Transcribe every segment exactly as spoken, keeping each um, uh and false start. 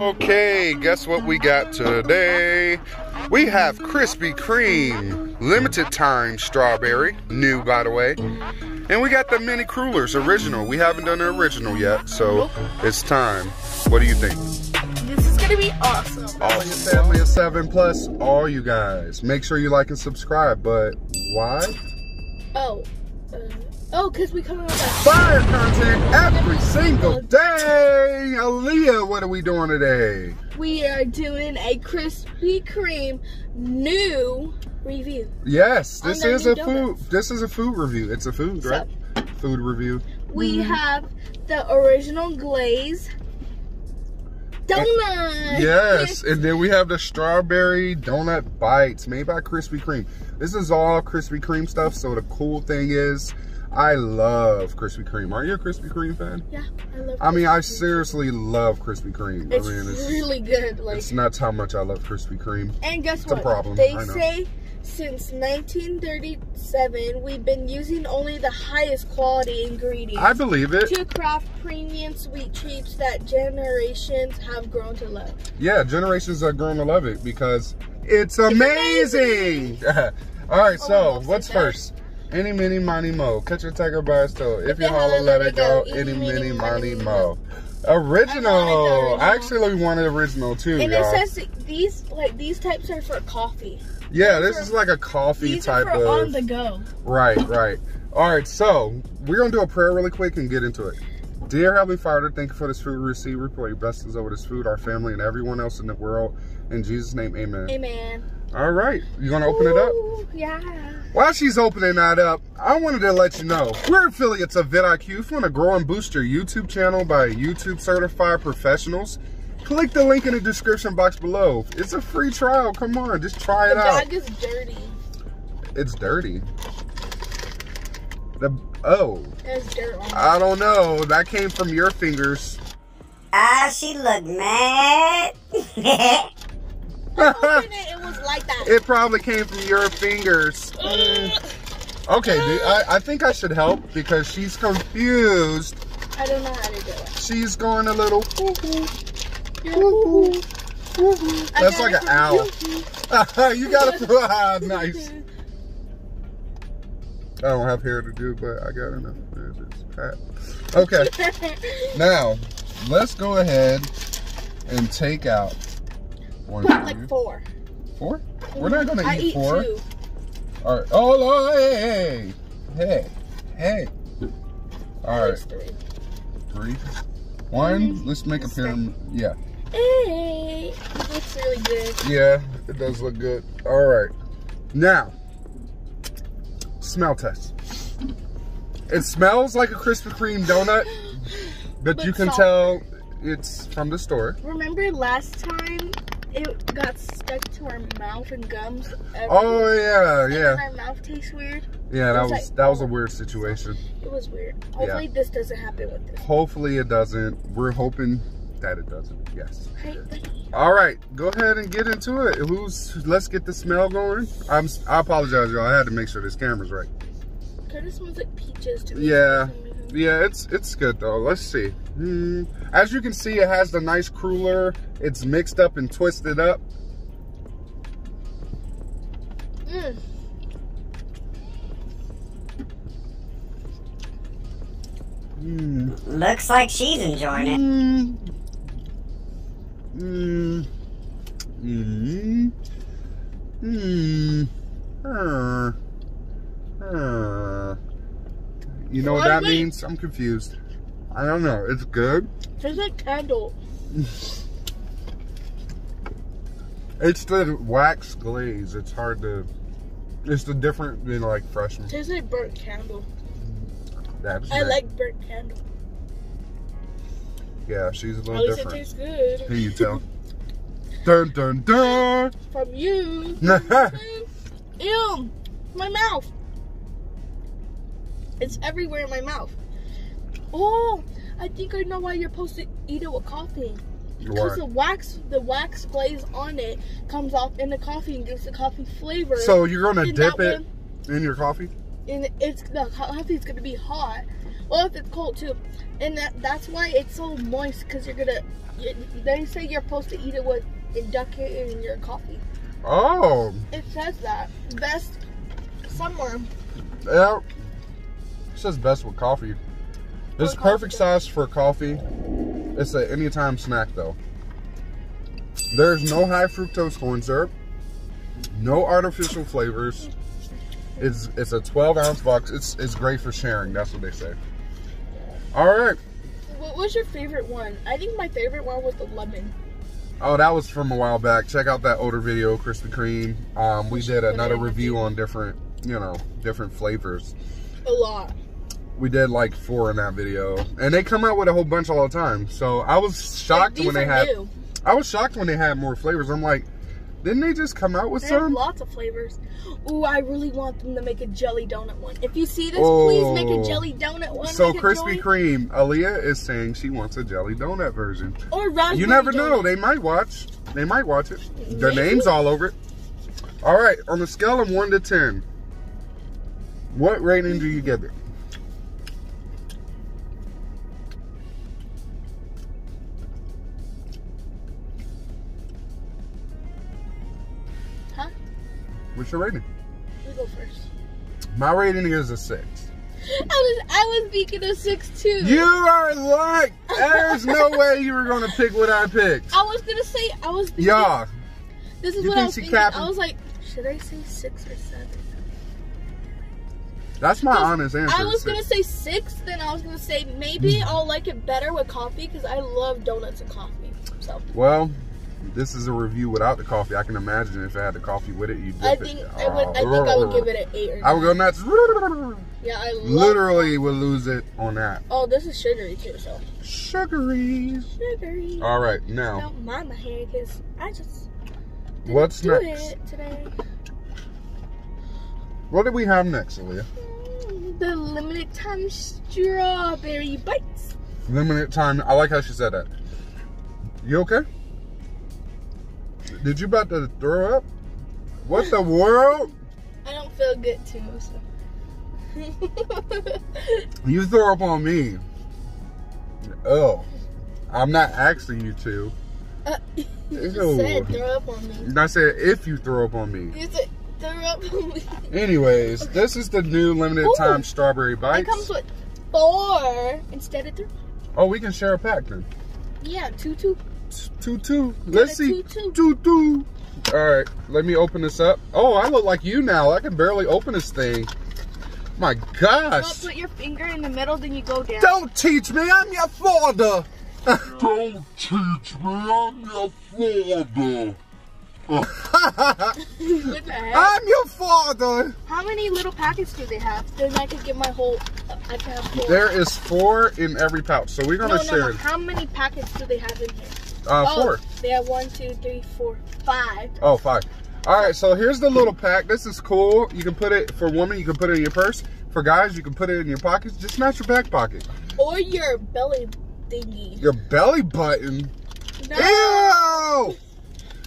Okay, guess what we got today? We have Krispy Kreme limited time strawberry, new by the way. And we got the mini crullers, original. We haven't done the original yet, so it's time. What do you think? This is gonna be awesome. Awesome. Family of seven plus all you guys. Make sure you like and subscribe, but why? Oh, uh, oh, cause we coming up with fire content every single day. Aaliyah, what are we doing today? We are doing a Krispy Kreme new review. Yes, this is a food. This is a food review. It's a food, right? So, food review. We mm-hmm. have the original glaze donut. Yes, and then we have the strawberry donut bites made by Krispy Kreme. This is all Krispy Kreme stuff, so the cool thing is, I love Krispy Kreme. Are you a Krispy Kreme fan? Yeah, I love Krispy Kreme. I mean, I seriously love Krispy Kreme. It's, I mean, it's really good. Like, it's nuts how much I love Krispy Kreme. And guess it's what? A problem. They say since nineteen thirty-seven, we've been using only the highest quality ingredients. I believe it. To craft premium sweet treats that generations have grown to love. Yeah, generations have grown to love it because it's amazing. It's amazing. All right, so what's first? Any, mini, miny, mo. Catch a tiger by its toe. If you holler, let it go. Any, mini, miny, mo. Original. I actually wanted original too, y'all. And it says these like these types are for coffee. Yeah, this is like a coffee type of on the go. Right, right. All right, so we're gonna do a prayer really quick and get into it. Dear Heavenly Father, thank you for this food we receive. We pray blessings over this food, our family, and everyone else in the world. In Jesus' name, amen. Amen. All right, you gonna open it up? Yeah. While she's opening that up, I wanted to let you know, we're affiliates of VidIQ. If you wanna grow and boost your YouTube channel by YouTube certified professionals, click the link in the description box below. It's a free trial, come on, just try it out. The bag is dirty. It's dirty. The oh, there's dirt on it. I don't know. That came from your fingers. Ah, she looked mad. Open it, it was like that. It probably came from your fingers. Mm. Okay, dude, I, I think I should help because she's confused. I don't know how to do it. She's going a little. Woo-hoo, woo-hoo. That's like an owl. You got to fly. Nice. I don't have hair to do, but I got enough. There's this pat. Okay. Now, let's go ahead and take out one. Put like you. four. Four? Mm-hmm. We're not going to eat, eat four. Two. All right. Oh, hey. Hey. Hey. All right. Three. Three. One. Let's make a pyramid. Yeah. Hey. It looks really good. Yeah, it does look good. All right. Now. Smell test. It smells like a Krispy Kreme donut, but, but you can salt. tell it's from the store. Remember last time it got stuck to our mouth and gums? Everywhere. Oh yeah, and yeah. Our mouth tastes weird. Yeah, that was like, that was a weird situation. It was weird. Hopefully yeah. this doesn't happen with this. Hopefully it doesn't. We're hoping that it doesn't. Yes. Right. All right, go ahead and get into it. Who's? Let's get the smell going. I'm. I apologize, y'all. I had to make sure this camera's right. Kind of smells like peaches to me. Yeah, yeah. It's it's good though. Let's see. Mm. As you can see, it has the nice cruller. It's mixed up and twisted up. Mm. Mm. Looks like she's enjoying it. Mm. Mm. Mm. Mm. Uh. Uh. You know what that means? I'm confused. I don't know. It's good. It's like candle. It's the wax glaze. It's hard to. It's the different than like freshman. Tastes like burnt candle. That is I nice. like burnt candle. Yeah, she's a little At least different. It tastes good. Can you tell? Dun dun dun. From you. Ew, my mouth. It's everywhere in my mouth. Oh, I think I know why you're supposed to eat it with coffee. Because the wax, the wax glaze on it comes off in the coffee and gives the coffee flavor. So you're gonna dip it in your coffee? And it's the coffee's gonna be hot. Well, if it's cold too, and that that's why it's so moist, because you're gonna. They say you're supposed to eat it with and duck it in your coffee. Oh. It says that best somewhere. Yeah. It says best with coffee. This is perfect size for coffee. It's an anytime snack though. There's no high fructose corn syrup, no artificial flavors. It's it's a twelve ounce box. It's it's great for sharing. That's what they say. All right. What was your favorite one? I think my favorite one was the lemon. Oh, that was from a while back. Check out that older video, Krispy Kreme. Um, we did another review on different, you know, different flavors. A lot. We did like four in that video, and they come out with a whole bunch all the time. So I was shocked when they had. I was shocked when they had more flavors. I'm like, didn't they just come out with they some? Have lots of flavors. Ooh, I really want them to make a jelly donut one. If you see this, oh, please make a jelly donut one. So Krispy Kreme, Aaliyah is saying she wants a jelly donut version. Or raspberry. You never donut. know. They might watch. They might watch it. Their Maybe. name's all over it. All right. On a scale of one to ten, what rating do you give it? What's your rating? You go first. My rating is a six. I was I was thinking of six too. You are like, there's no way you were gonna pick what I picked. I was gonna say I was. Thinking, yeah. This is you what I was thinking. Capping? I was like, should I say six or seven? That's my honest answer. I was gonna say six, then I was gonna say maybe I'll like it better with coffee because I love donuts and coffee. So. Well. This is a review without the coffee. I can imagine if I had the coffee with it, you'd dip I think it. I would. I think I would give it an eight or nine. I would go nuts. Yeah, I love literally that. Would lose it on that. Oh, this is sugary too. So sugary. Sugary. All right, now. I don't mind my hair because I just. Didn't What's do next it today? What do we have next, Aaliyah? Mm, the limited time strawberry bites. Limited time. I like how she said that. You okay? Did you about to throw up? What the world? I don't feel good too. So. You throw up on me. Oh, I'm not asking you to. Uh, you Ew. said throw up on me. I said if you throw up on me. You said throw up on me. Anyways, okay. This is the new limited Ooh. time strawberry bites. It comes with four instead of three. Oh, we can share a pack then. Yeah, two, two. Two two. Let's see. Two two. two two. All right, let me open this up. Oh, I look like you now. I can barely open this thing. My gosh. Well, put your finger in the middle, then you go down. Don't teach me. I'm your father. Don't teach me. I'm your father. I'm your father. How many little packets do they have? Then I could get my whole. I can have four. There is four in every pouch, so we're gonna no, share. No, no. How many packets do they have in here? Uh, oh, four. They have one, two, three, four, five. Oh, five. All right, so here's the little pack. This is cool. You can put it, for women, you can put it in your purse. For guys, you can put it in your pockets. Just not your back pocket. Or your belly thingy. Your belly button? No. Ew!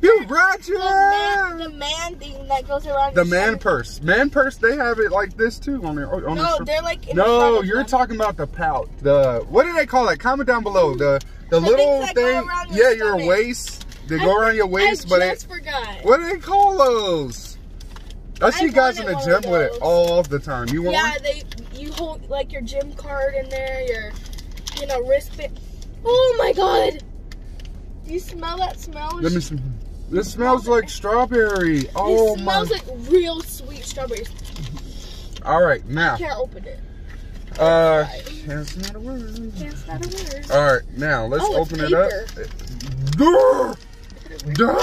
You ratchet! The man, the man thing that goes around The man shirt. purse. Man purse, they have it like this too. On their, on no, the they're like in No, the you're them. talking about the pouch. The, what do they call that? Comment down below. The... The, the little thing, your yeah, stomach. your waist. They I, go around your waist, I but it, forgot. What do they call those? I see I guys in the gym with it all the time. You want? Yeah, one? they. You hold like your gym card in there, your, you know, wristband. Oh my God! Do you smell that smell? Let me smell. This smells like strawberry. Oh it my! It smells like real sweet strawberries. All right, now. I can't open it. Uh, that's not a word. That's not a word. All right, now let's oh, open it up. Duh! Duh!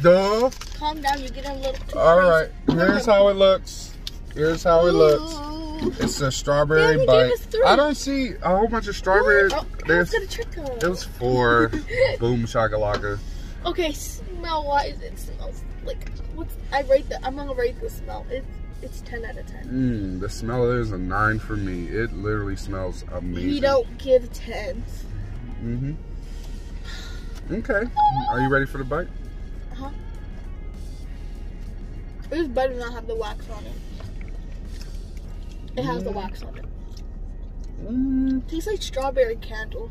Duh! Calm down, you get a little too All right, here's how it looks. Here's how it looks. It's a strawberry yeah, bite. I don't see a whole bunch of strawberries. Oh, I was gonna trick her. It was four. Boom shakalaka. Okay, smell wise, it smells like what's I rate the I'm gonna rate the smell. It's It's ten out of ten. Mm, the smell is a nine for me. It literally smells amazing. We don't give tens. Mm-hmm. Okay. Are you ready for the bite? Uh-huh. It better not have the wax on it. It has mm. the wax on it. Mm, tastes like strawberry candle.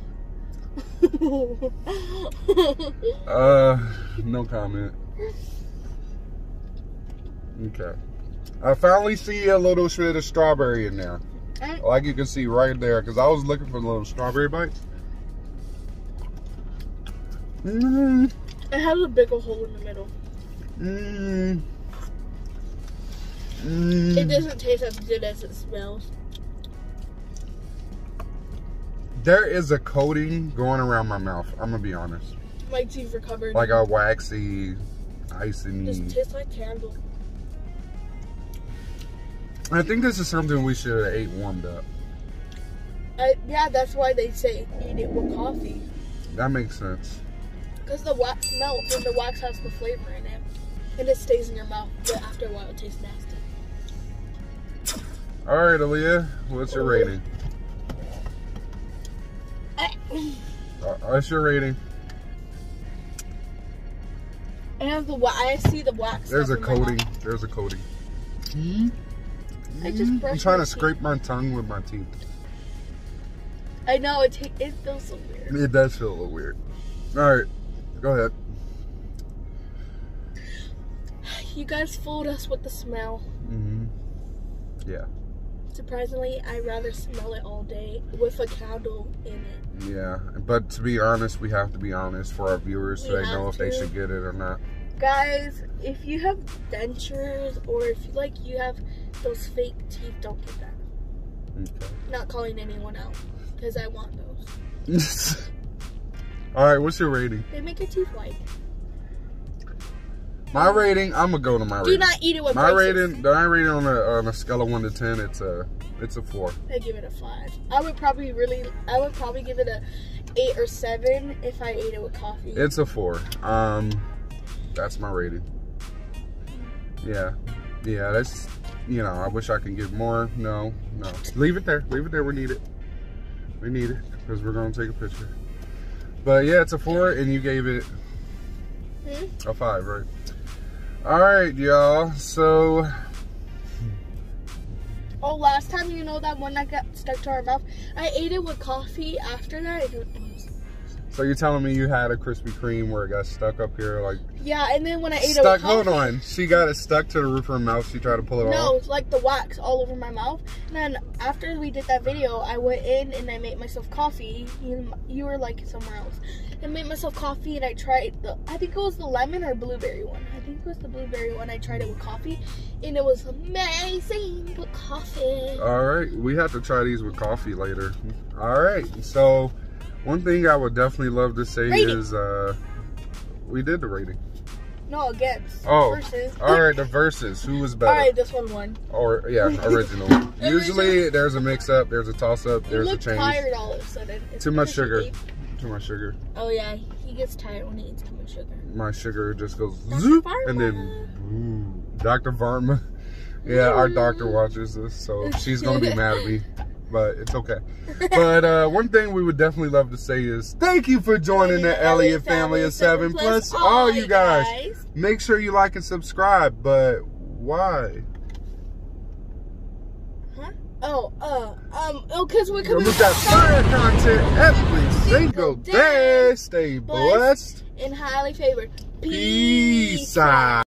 uh, no comment. Okay. I finally see a little shred of strawberry in there. And like you can see right there, because I was looking for a little strawberry bite. Mm. It has a bigger hole in the middle. Mm. Mm. It doesn't taste as good as it smells. There is a coating going around my mouth. I'm gonna be honest. My teeth are covered. Like a waxy, icing. This tastes like candle. I think this is something we should have ate warmed up. I, yeah, that's why they say eat it with coffee. That makes sense. Because the wax melts and the wax has the flavor in it. And it stays in your mouth, but after a while it tastes nasty. Alright, Aaliyah, what's your rating? What's your rating? I have the I see the wax. There's a coating. There's a coating. Mm-hmm. I just I'm trying to teeth. scrape my tongue with my teeth. I know it. It feels so weird. It does feel a little weird. All right, go ahead. You guys fooled us with the smell. Mm-hmm. Yeah. Surprisingly, I rather smell it all day with a candle in it. Yeah, but to be honest, we have to be honest for our viewers, so they know if they should get it or not. Guys, if you have dentures or if you like you have those fake teeth, don't get that. Okay. Not calling anyone out because I want those. All right, what's your rating? They make your teeth white. My rating, I'm gonna go to my rating. Do not eat it with my braces. rating. My rating on a on a scale of one to ten, it's a it's a four. I give it a five. I would probably really, I would probably give it a eight or seven if I ate it with coffee. It's a four. Um. That's my rating. Yeah. Yeah, that's, you know, I wish I could give more. No, no. Leave it there. Leave it there. We need it. We need it because we're going to take a picture. But yeah, it's a four and you gave it hmm? a five, right? All right, y'all. So. Oh, last time, you know, that one that got stuck to our mouth, I ate it with coffee after that. It was So you're telling me you had a Krispy Kreme where it got stuck up here, like? Yeah, and then when I ate it, stuck. Hold on, she got it stuck to the roof of her mouth. She tried to pull it off. No, it's like the wax all over my mouth. And then after we did that video, I went in and I made myself coffee. You, you were like somewhere else. I made myself coffee and I tried the. I think it was the lemon or blueberry one. I think it was the blueberry one. I tried it with coffee, and it was amazing with coffee. All right, we have to try these with coffee later. All right, so. One thing I would definitely love to say rating. is uh, we did the rating. No, against. Oh, versus. All right, the versus. Who was better? All right, this one won. Or yeah, original. Usually there's a mix-up, there's a toss-up, there's a change. You look tired all of a sudden. It's too much sugar. Too much sugar. Oh yeah, he gets tired when he eats too much sugar. My sugar just goes zoop, and then ooh, Doctor Varma. Yeah, our doctor watches this, so she's gonna be mad at me. But it's okay. But uh, one thing we would definitely love to say is thank you for joining the Eliott Family of seven Plus. All you guys, guys, make sure you like and subscribe. But why? Huh? Oh, uh, um, oh, because we're coming with that fire content every single day. Stay blessed and highly favored. Peace out.